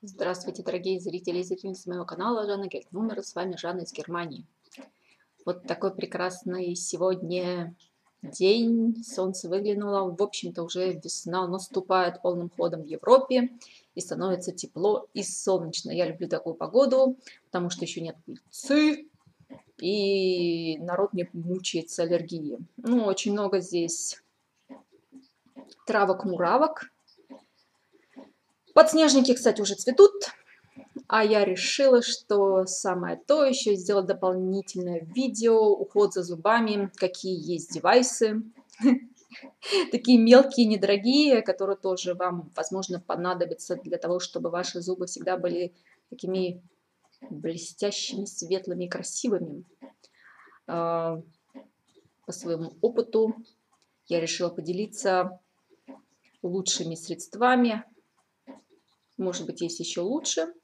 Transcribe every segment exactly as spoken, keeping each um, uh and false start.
Здравствуйте, дорогие зрители и зрительницы моего канала Жанна Гельднумеро. С вами Жанна из Германии. Вот такой прекрасный сегодня день. Солнце выглянуло. В общем-то, уже весна наступает полным ходом в Европе. И становится тепло и солнечно. Я люблю такую погоду, потому что еще нет пыльцы. И народ не мучается аллергией. Ну, очень много здесь травок-муравок. Подснежники, кстати, уже цветут, а я решила, что самое то еще сделать дополнительное видео, уход за зубами, какие есть девайсы, такие мелкие, недорогие, которые тоже вам, возможно, понадобятся для того, чтобы ваши зубы всегда были такими блестящими, светлыми и красивыми. По своему опыту я решила поделиться лучшими средствами. Может быть, есть еще лучше.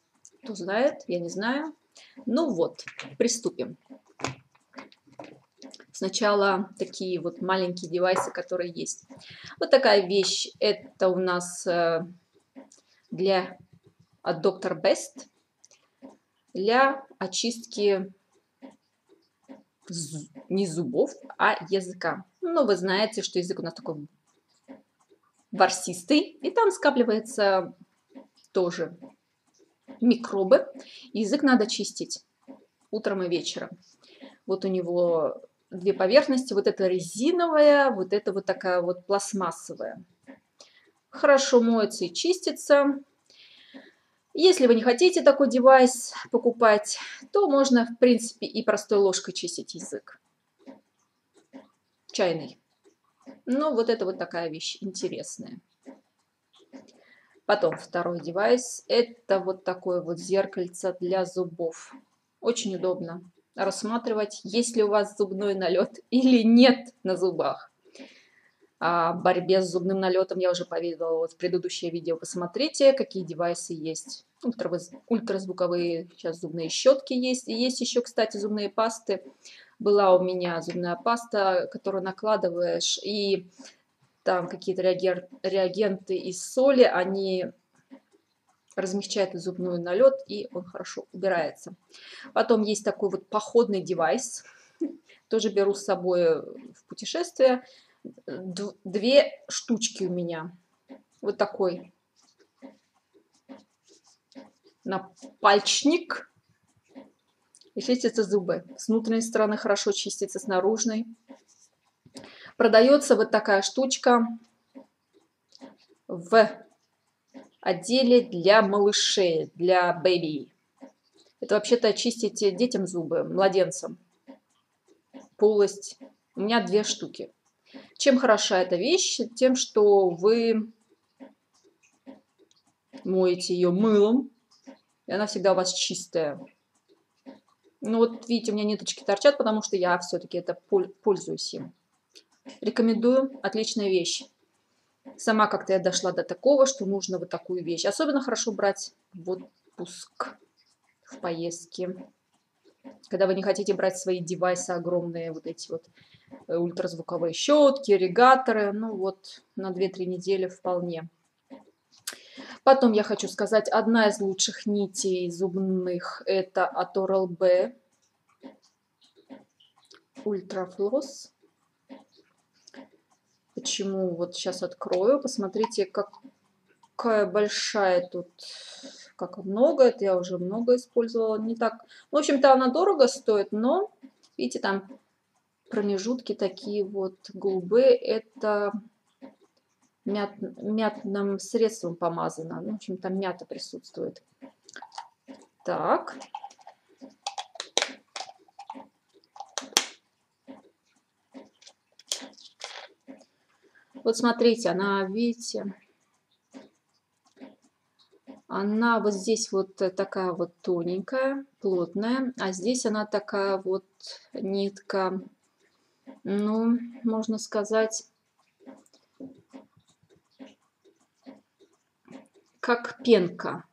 Кто знает, я не знаю. Ну вот, приступим. Сначала такие вот маленькие девайсы, которые есть. Вот такая вещь. Это у нас для от доктор Best для очистки не зубов, а языка. Ну, вы знаете, что язык у нас такой ворсистый, и там скапливается тоже микробы. Язык надо чистить утром и вечером. Вот у него две поверхности. Вот это резиновая, вот это вот такая вот пластмассовая. Хорошо моется и чистится. Если вы не хотите такой девайс покупать, то можно, в принципе, и простой ложкой чистить язык. Чайной. Ну, вот это вот такая вещь интересная. Потом второй девайс. Это вот такое вот зеркальце для зубов. Очень удобно рассматривать, есть ли у вас зубной налет или нет на зубах. О борьбе с зубным налетом я уже поведала вот в предыдущее видео. Посмотрите, какие девайсы есть. Ультразвуковые сейчас зубные щетки есть. И есть еще, кстати, зубные пасты. Была у меня зубная паста, которую накладываешь и... Там какие-то реагенты из соли, они размягчают зубной налет, и он хорошо убирается. Потом есть такой вот походный девайс. Тоже беру с собой в путешествие. Две штучки у меня. Вот такой напальчник. И чистятся зубы. С внутренней стороны хорошо чистится, с наружной. Продается вот такая штучка в отделе для малышей, для бэби. Это вообще-то чистить детям зубы, младенцам. Полость. У меня две штуки. Чем хороша эта вещь? Тем, что вы моете ее мылом, и она всегда у вас чистая. Ну вот видите, у меня ниточки торчат, потому что я все-таки это пользуюсь им. Рекомендую, отличная вещь. Сама как-то я дошла до такого, что нужно вот такую вещь. Особенно хорошо брать в отпуск, в поездке. Когда вы не хотите брать свои девайсы огромные, вот эти вот ультразвуковые щетки, ирригаторы. Ну вот, на две-три недели вполне. Потом я хочу сказать, одна из лучших нитей зубных это от Oral-B UltraFloss. Почему? Вот сейчас открою. Посмотрите, какая большая тут, как много. Это я уже много использовала. Не так. В общем-то, она дорого стоит, но, видите, там промежутки такие вот голубые. Это мят... мятным средством помазано. Ну, в общем, там мята присутствует. Так. Вот смотрите, она, видите, она вот здесь вот такая вот тоненькая, плотная, а здесь она такая вот нитка, ну, можно сказать, как пенка.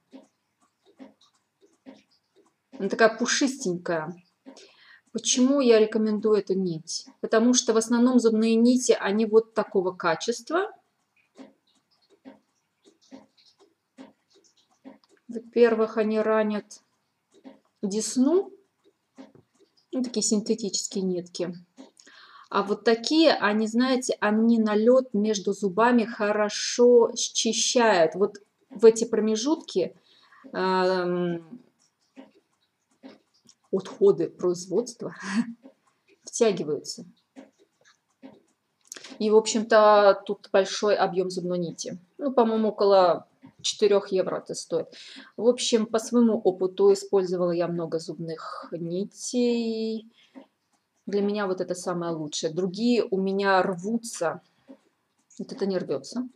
Она такая пушистенькая. Почему я рекомендую эту нить? Потому что в основном зубные нити, они вот такого качества. Во-первых, они ранят десну, ну, такие синтетические нитки. А вот такие, они, знаете, они налет между зубами хорошо счищают. Вот в эти промежутки э, отходы производства втягиваются. И, в общем-то, тут большой объем зубной нити. Ну, по-моему, около четырёх евро это стоит. В общем, по своему опыту использовала я много зубных нитей. Для меня вот это самое лучшее. Другие у меня рвутся. Вот это не рвется.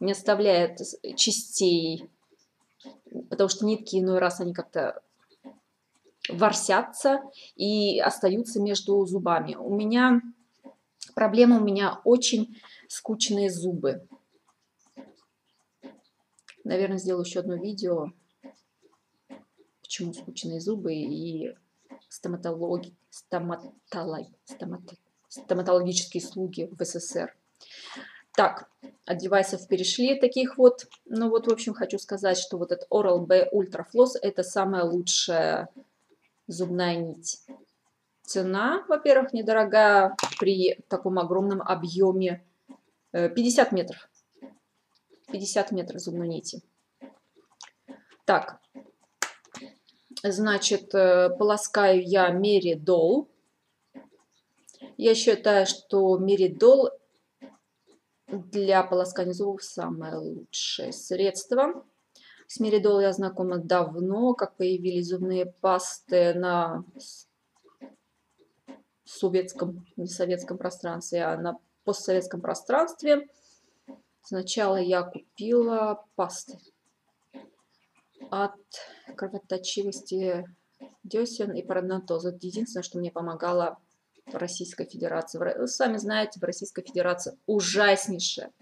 Не оставляет частей. Потому что нитки иной раз они как-то ворсятся и остаются между зубами. У меня проблема, у меня очень скучные зубы. Наверное, сделаю еще одно видео, почему скучные зубы и стоматологи, стоматолог, стоматолог, стоматологические услуги в СССР. Так, от девайсов перешли таких вот. Ну вот, в общем, хочу сказать, что вот этот Oral-B UltraFloss это самая лучшая зубная нить. Цена, во-первых, недорогая при таком огромном объеме, пятьдесят метров. пятьдесят метров зубной нити. Так, значит, полоскаю я Meridol. Я считаю, что Meridol для полоскания зубов самое лучшее средство. С Meridol я знакома давно, как появились зубные пасты на советском, не советском пространстве, а на постсоветском пространстве. Сначала я купила пасты от кровоточивости десен и парадонтоза. Это единственное, что мне помогало в Российской Федерации. Вы сами знаете, в Российской Федерации ужаснейшая,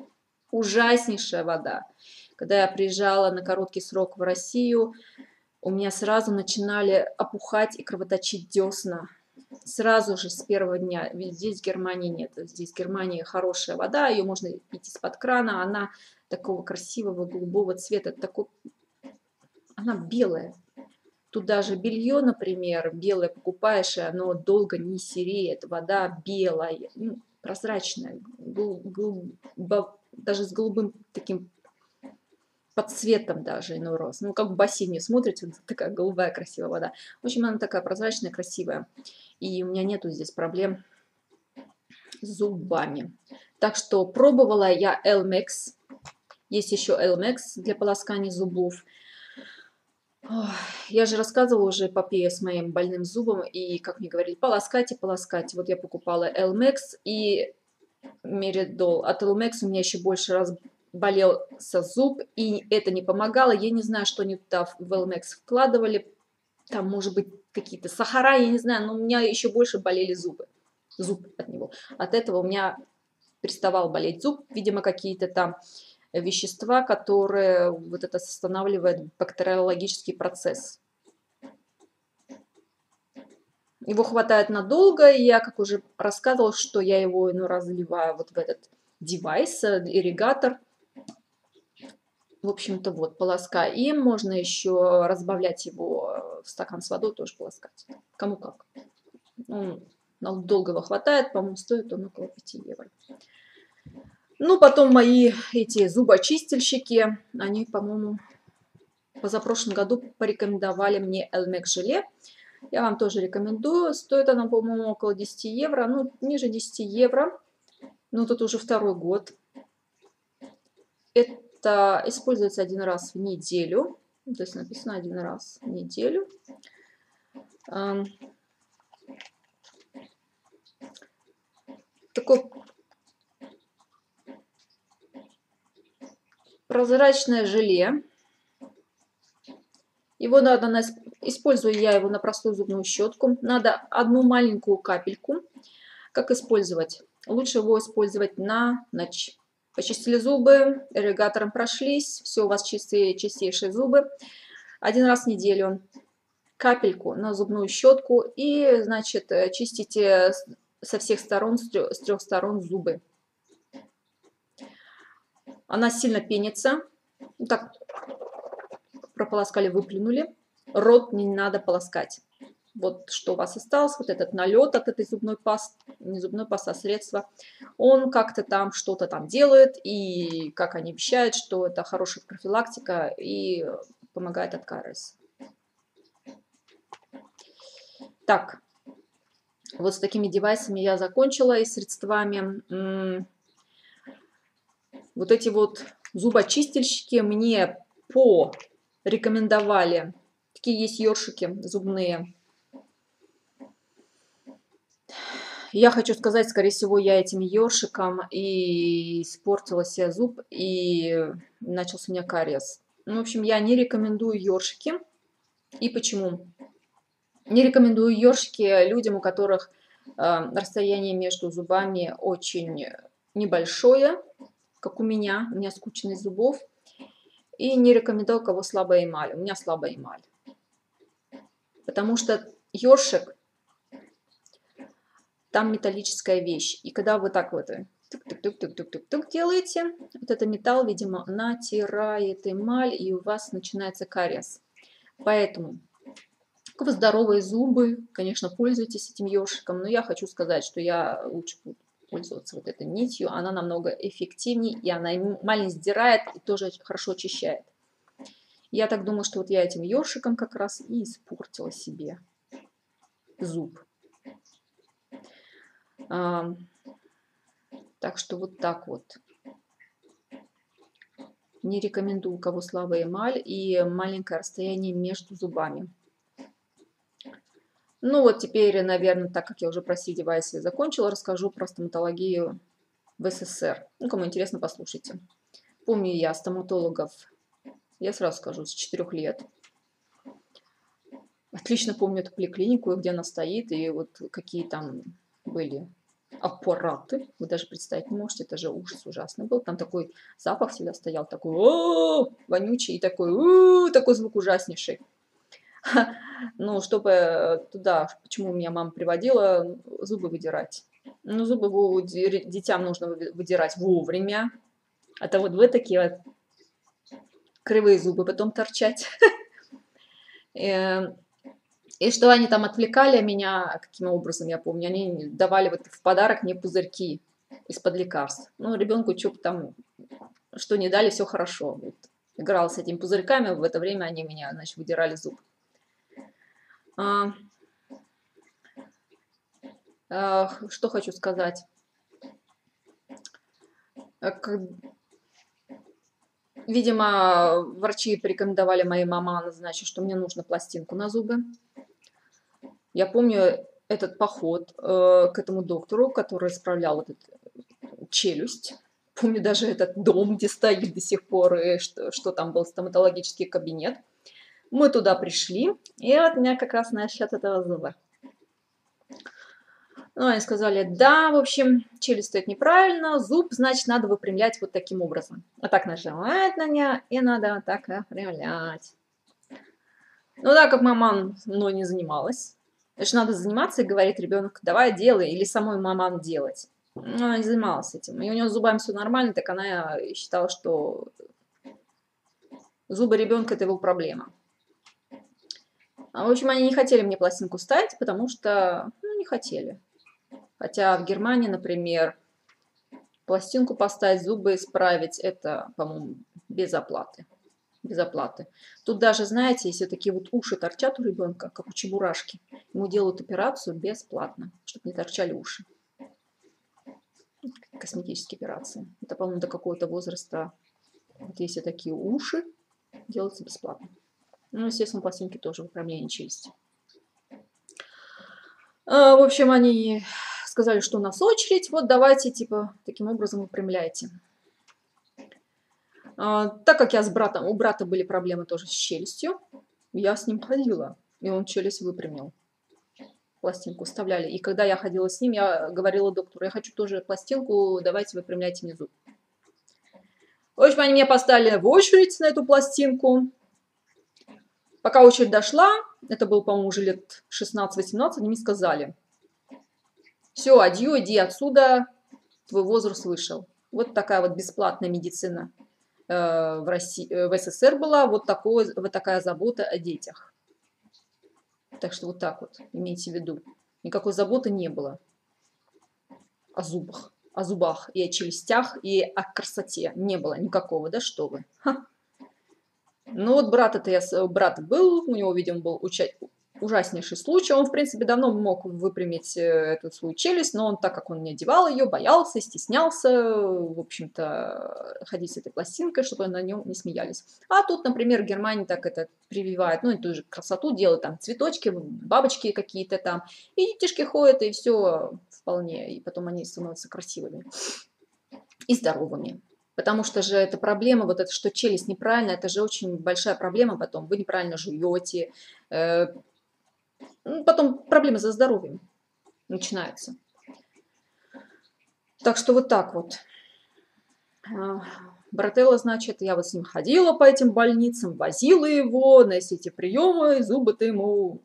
ужаснейшая вода. Когда я приезжала на короткий срок в Россию, у меня сразу начинали опухать и кровоточить десна. Сразу же с первого дня, ведь здесь в Германии нет, здесь в Германии хорошая вода, ее можно пить из-под крана, она такого красивого голубого цвета, такой... она белая. Тут даже белье, например, белое покупаешь, и оно долго не сереет, вода белая, ну, прозрачная, гол... Гол... даже с голубым таким под цветом даже иной раз. Ну, как в бассейне смотрите, такая голубая красивая вода. В общем, она такая прозрачная, красивая. И у меня нету здесь проблем с зубами. Так что пробовала я Элмекс. Есть еще Элмекс для полоскания зубов. Ох, я же рассказывала уже эпопею с моим больным зубом. И, как мне говорили, полоскайте, полоскайте. Вот я покупала Элмекс и Meridol. От Элмекс у меня еще больше раз... болел зуб, и это не помогало. Я не знаю, что они туда в Элмекс вкладывали. Там, может быть, какие-то сахара, я не знаю, но у меня еще больше болели зубы. Зуб от него. От этого у меня переставал болеть зуб. Видимо, какие-то там вещества, которые вот это останавливает бактериологический процесс. Его хватает надолго, и я, как уже рассказывала, что я его ну, разливаю вот в этот девайс, ирригатор. В общем-то, вот, полоскаю. И можно еще разбавлять его в стакан с водой, тоже полоскать. Кому как. Он долго его хватает, по-моему, стоит он около пяти евро. Ну, потом мои эти зубочистильщики, они, по-моему, позапрошлом году порекомендовали мне Элмекс желе. Я вам тоже рекомендую. Стоит она, по-моему, около десяти евро. Ну, ниже десяти евро. Но тут уже второй год. Это... используется один раз в неделю, то есть написано один раз в неделю. Такое прозрачное желе. Его надо, на... использую я его на простую зубную щетку. Надо одну маленькую капельку. Как использовать? Лучше его использовать на ночь. Почистили зубы, ирригатором прошлись, все, у вас чистые, чистейшие зубы. Один раз в неделю капельку на зубную щетку и, значит, чистите со всех сторон, с трех, с трех сторон зубы. Она сильно пенится. Так, прополоскали, выплюнули. Рот не надо полоскать. Вот что у вас осталось, вот этот налет от этой зубной пасты, не зубной пасты, а средства, он как-то там что-то там делает, и как они обещают, что это хорошая профилактика и помогает от кариеса. Так, вот с такими девайсами я закончила и средствами. Вот эти вот зубочистильщики мне порекомендовали. Такие есть ёршики зубные. Я хочу сказать, скорее всего, я этим ёршиком и испортила себе зуб, и начался у меня кариес. Ну, в общем, я не рекомендую ёршики. И почему? Не рекомендую ёршики людям, у которых э, расстояние между зубами очень небольшое, как у меня. У меня скучность зубов. И не рекомендую, у кого слабая эмаль. У меня слабая эмаль. Потому что ёршик... Там металлическая вещь. И когда вы так вот тук-тук-тук-тук-тук-тук делаете, вот этот металл, видимо, натирает эмаль, и у вас начинается кариес. Поэтому, как вы здоровые зубы, конечно, пользуйтесь этим ёршиком, но я хочу сказать, что я лучше буду пользоваться вот этой нитью. Она намного эффективнее, и она эмаль не сдирает, и тоже хорошо очищает. Я так думаю, что вот я этим ёршиком как раз и испортила себе зуб. А, так что вот так вот. Не рекомендую, у кого слабая эмаль и маленькое расстояние между зубами. Ну вот теперь, наверное, так как я уже про си девайсы закончила, расскажу про стоматологию в СССР. Ну, кому интересно, послушайте. Помню я стоматологов, я сразу скажу, с четырёх лет. Отлично помню эту поликлинику, где она стоит, и вот какие там... были аппараты, вы даже представить не можете, это же ужас ужасный был, там такой запах всегда стоял, такой о-о-о, вонючий, и такой о-о-о, такой звук ужаснейший. Ну, чтобы туда, почему меня мама приводила, зубы выдирать. Ну, зубы детям нужно выдирать вовремя, а то вот вы такие вот кривые зубы потом торчать. И что они там отвлекали меня, каким образом, я помню, они давали вот в подарок мне пузырьки из-под лекарств. Ну, ребенку что там, что не дали, все хорошо. Вот. Играл с этими пузырьками, в это время они меня, значит, выдирали зуб. А, а, что хочу сказать. А, как... Видимо, врачи порекомендовали моей маме, значит, что мне нужно пластинку на зубы. Я помню этот поход э, к этому доктору, который исправлял вот эту челюсть. Помню даже этот дом, где стоит до сих пор, и что, что там был стоматологический кабинет. Мы туда пришли, и от меня как раз насчет этого зуба. Ну, они сказали, да, в общем, челюсть стоит неправильно, зуб, значит, надо выпрямлять вот таким образом. Вот так нажимает на нее, и надо вот так выпрямлять. Ну, так как маман мной не занималась, значит, надо заниматься, и говорит ребенок, давай делай, или самой маман делать. Ну, она не занималась этим, и у нее с зубами все нормально, так она считала, что зубы ребенка – это его проблема. А, в общем, они не хотели мне пластинку ставить, потому что, ну, не хотели. Хотя в Германии, например, пластинку поставить, зубы исправить, это, по-моему, без оплаты. Без оплаты. Тут даже, знаете, если такие вот уши торчат у ребенка, как у чебурашки, ему делают операцию бесплатно, чтобы не торчали уши. Косметические операции. Это, по-моему, до какого-то возраста. Вот если такие уши, делаются бесплатно. Ну, естественно, пластинки тоже в управлении челюсти. А, в общем, они... сказали, что у нас очередь, вот давайте, типа, таким образом выпрямляйте. А, так как я с братом, у брата были проблемы тоже с челюстью, я с ним ходила, и он челюсть выпрямил. Пластинку вставляли. И когда я ходила с ним, я говорила доктору, я хочу тоже пластинку, давайте выпрямляйте мне зуб. В общем, они меня поставили в очередь на эту пластинку. Пока очередь дошла, это было, по-моему, уже лет шестнадцать-восемнадцать, они мне сказали, все, адью, иди отсюда, твой возраст вышел. Вот такая вот бесплатная медицина. в России, в СССР была вот, такое, вот такая забота о детях. Так что вот так вот, имейте в виду. Никакой заботы не было о зубах, о зубах и о челюстях, и о красоте. Не было никакого, да что вы. Ха. Ну вот брат-то я, брат был, у него, видимо, был уча... ужаснейший случай. Он, в принципе, давно мог выпрямить эту свою челюсть, но он, так как он не одевал ее, боялся, стеснялся, в общем-то, ходить с этой пластинкой, чтобы на нем не смеялись. А тут, например, Германия так это прививает, ну, и ту же красоту делает, там, цветочки, бабочки какие-то там, и детишки ходят, и все вполне, и потом они становятся красивыми и здоровыми. Потому что же эта проблема, вот это, что челюсть неправильно, это же очень большая проблема потом. Вы неправильно жуете, э, потом проблемы со здоровьем начинаются. Так что вот так вот. Брателло, значит, я вот с ним ходила по этим больницам, возила его на все эти приемы, зубы-то ему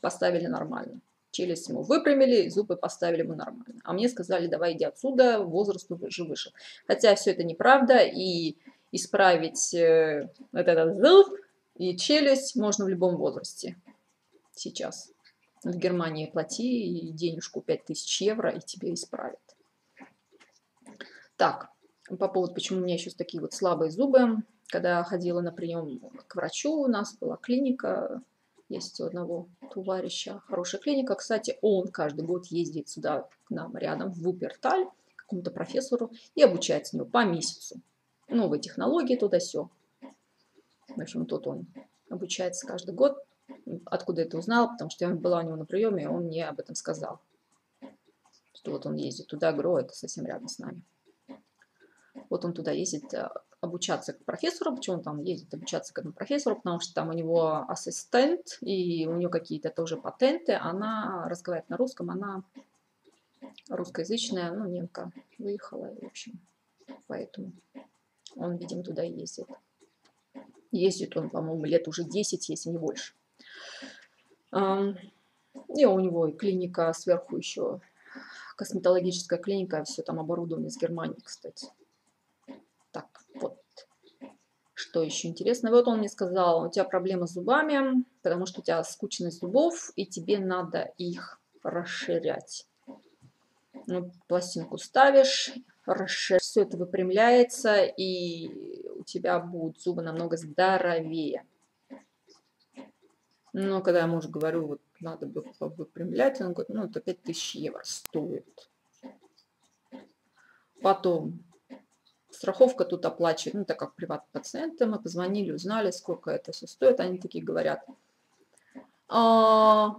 поставили нормально. Челюсть ему выпрямили, зубы поставили ему нормально. А мне сказали, давай иди отсюда, возраст уже вышел. Хотя все это неправда, и исправить э, вот этот зуб и челюсть можно в любом возрасте сейчас. В Германии плати денежку пять тысяч евро, и тебе исправят. Так, по поводу, почему у меня еще такие вот слабые зубы. Когда ходила на прием к врачу, у нас была клиника. Есть у одного товарища хорошая клиника. Кстати, он каждый год ездит сюда к нам рядом, в Уперталь, к какому-то профессору, и обучается у него по месяцу. Новые технологии, туда все. В общем, тут он обучается каждый год. Откуда это узнала? Потому что я была у него на приеме, и он мне об этом сказал. Что вот он ездит туда, говорю, это совсем рядом с нами. Вот он туда ездит обучаться к профессору, почему он там ездит обучаться к этому профессору, потому что там у него ассистент, и у нее какие-то тоже патенты, она разговаривает на русском, она русскоязычная, ну, немка выехала, в общем, поэтому он, видимо, туда ездит. Ездит он, по-моему, лет уже десять, если не больше. И у него и клиника сверху еще, косметологическая клиника, все там оборудование из Германии, кстати. Так, вот, что еще интересно. Вот он мне сказал, у тебя проблема с зубами, потому что у тебя скучность зубов, и тебе надо их расширять. Ну, пластинку ставишь, расширяешь, все это выпрямляется, и у тебя будут зубы намного здоровее. Но когда я мужу говорю, вот надо бы выпрямлять, он говорит, ну, это пять тысяч евро стоит. Потом... Страховка тут оплачивает, ну, так как приват-пациенты, мы позвонили, узнали, сколько это все стоит. Они такие говорят, а,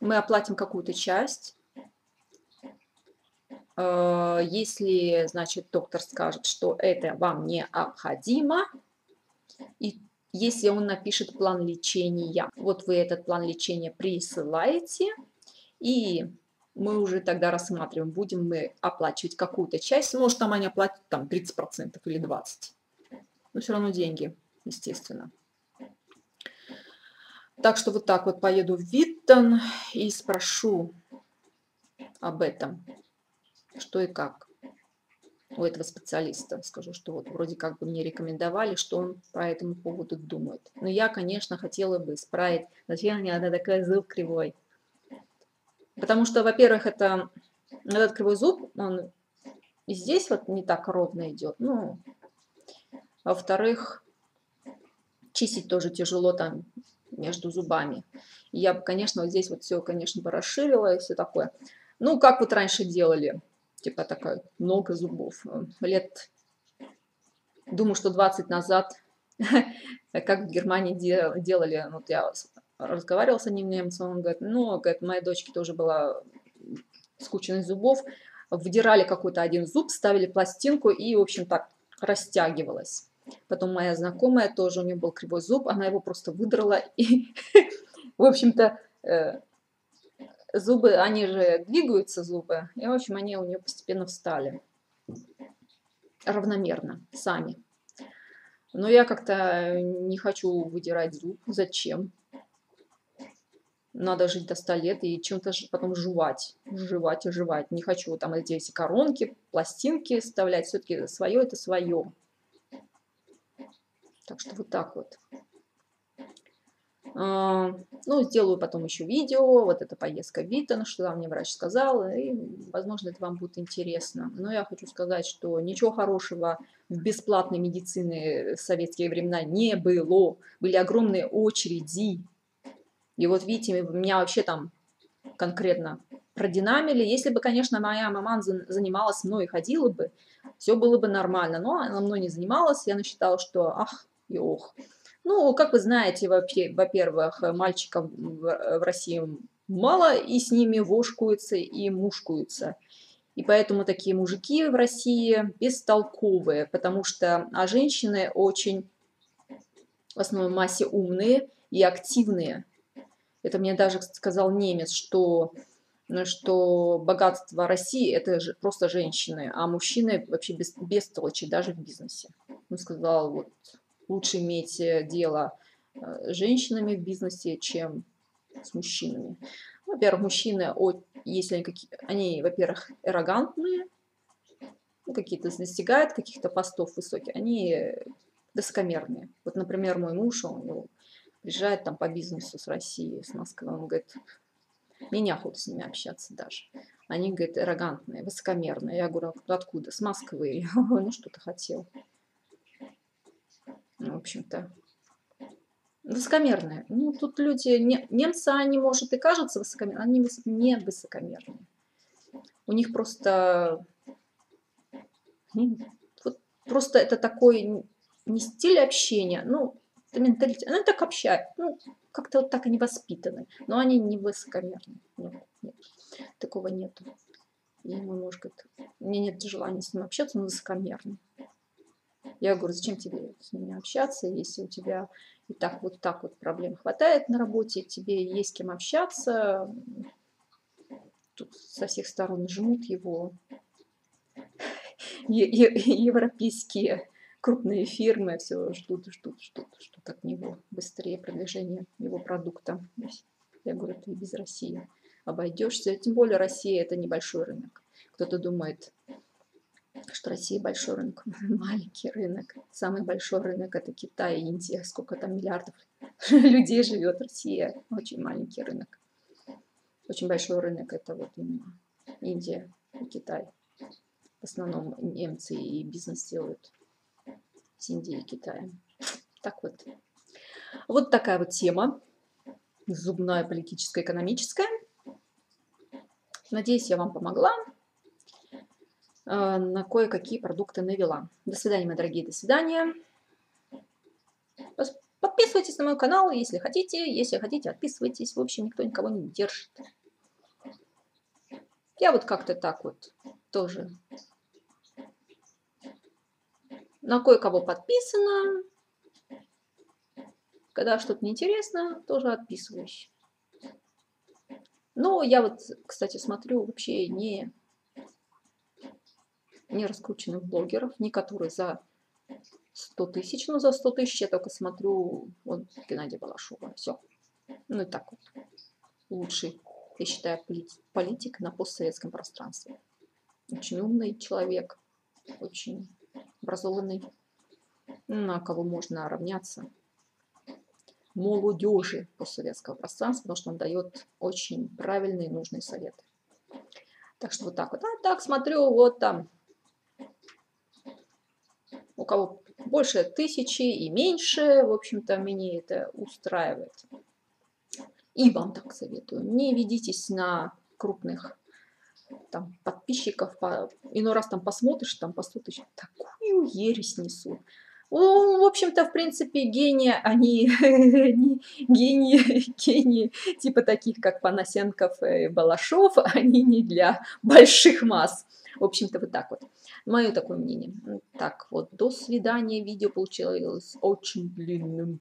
мы оплатим какую-то часть. А, если, значит, доктор скажет, что это вам необходимо, и если он напишет план лечения, вот вы этот план лечения присылаете, и... мы уже тогда рассматриваем, будем мы оплачивать какую-то часть. Может, там они оплатят там, тридцать процентов или двадцать процентов. Но все равно деньги, естественно. Так что вот так вот поеду в Виттен и спрошу об этом, что и как у этого специалиста. Скажу, что вот вроде как бы мне рекомендовали, что он по этому поводу думает. Но я, конечно, хотела бы исправить. Зачем мне она такая зуб кривой? Потому что, во-первых, это этот кривой зуб, он и здесь вот не так ровно идет. Ну, во-вторых, чистить тоже тяжело там между зубами. Я бы, конечно, вот здесь вот все, конечно, бы расширила и все такое. Ну, как вот раньше делали, типа такая много зубов. Лет, думаю, что двадцать назад, как в Германии делали, вот я... разговаривал с одним немцем, он говорит, ну, говорит, моей дочке тоже была скученность зубов, выдирали какой-то один зуб, ставили пластинку и, в общем, так растягивалась. Потом моя знакомая тоже, у нее был кривой зуб, она его просто выдрала и, в общем-то, зубы, они же двигаются, зубы, и, в общем, они у нее постепенно встали равномерно, сами. Но я как-то не хочу выдирать зуб, зачем? Надо жить до ста лет и чем-то потом жевать, жевать и жевать. Не хочу там эти коронки, пластинки вставлять. Все-таки свое это свое. Так что вот так вот. Ну, сделаю потом еще видео, вот эта поездка в Виттен, что там мне врач сказал, и, возможно, это вам будет интересно. Но я хочу сказать, что ничего хорошего в бесплатной медицине в советские времена не было. Были огромные очереди. И вот, видите, меня вообще там конкретно продинамили. Если бы, конечно, моя маман занималась мной и ходила бы, все было бы нормально. Но она мной не занималась, я насчитала, что ах и ох. Ну, как вы знаете, во-первых, мальчиков в России мало, и с ними вошкуются и мушкуются. И поэтому такие мужики в России бестолковые, потому что а женщины очень в основной массе умные и активные. Это мне даже сказал немец, что, что богатство России – это же просто женщины, а мужчины вообще без, бестолочи даже в бизнесе. Он сказал, вот... Лучше иметь дело с женщинами в бизнесе, чем с мужчинами. Во-первых, мужчины, если они, они во-первых, аррогантные, ну, какие-то достигают каких-то постов высоких, они высокомерные. Вот, например, мой муж, он приезжает там по бизнесу с России, с Москвы, он говорит, мне неохота с ними общаться даже. Они, говорит, аррогантные, высокомерные. Я говорю, откуда? С Москвы. Я говорю, ну, что ты хотел. В общем-то, высокомерные. Ну, тут люди, не, немцы, они, может, и кажутся высокомерными, они не высокомерные. У них просто, вот, просто это такой не стиль общения, ну, это менталитет. Они так общают, ну, как-то вот так они воспитаны, но они не высокомерные. Нет, нет, такого нету. И мой муж говорит, у меня нет желания с ним общаться, он высокомерный. Я говорю, зачем тебе с ними общаться, если у тебя и так вот так вот проблем хватает на работе, тебе есть с кем общаться. Тут со всех сторон жмут его е е европейские крупные фирмы, все ждут, ждут, ждут, ждут от него быстрее продвижение его продукта. Я говорю, ты без России обойдешься, тем более Россия это небольшой рынок. Кто-то думает, что Россия большой рынок, маленький рынок. Самый большой рынок это Китай, Индия. Сколько там миллиардов людей живет Россия. Очень маленький рынок. Очень большой рынок это вот именно Индия и Китай. В основном немцы и бизнес делают с Индией и Китаем. Так вот. Вот такая вот тема. Зубная, политическая, экономическая. Надеюсь, я вам помогла. На кое-какие продукты навела. До свидания, мои дорогие, до свидания. Подписывайтесь на мой канал, если хотите. Если хотите, отписывайтесь. В общем, никто никого не держит. Я вот как-то так вот тоже на кое-кого подписана. Когда что-то неинтересно, тоже отписываюсь. Но я вот, кстати, смотрю вообще не... не раскрученных блогеров, не которые за сто тысяч, но за сто тысяч я только смотрю вот, Геннадия Балашова. Все. Ну и так вот. Лучший, я считаю, политик на постсоветском пространстве. Очень умный человек, очень образованный, на кого можно равняться. Молодежи постсоветского пространства, потому что он дает очень правильные и нужные советы. Так что вот так вот. А так смотрю, вот там у кого больше тысячи и меньше, в общем-то, меня это устраивает. И вам так советую. Не ведитесь на крупных там, подписчиков. По... Иной раз там посмотришь, там по сто тысяч, такую ересь несут. Ну, в общем-то, в принципе, гении, они гении, гении типа таких, как Панасенков и Балашов, они не для больших масс. В общем-то, вот так вот. Мое такое мнение. Так вот, до свидания. Видео получилось очень длинным.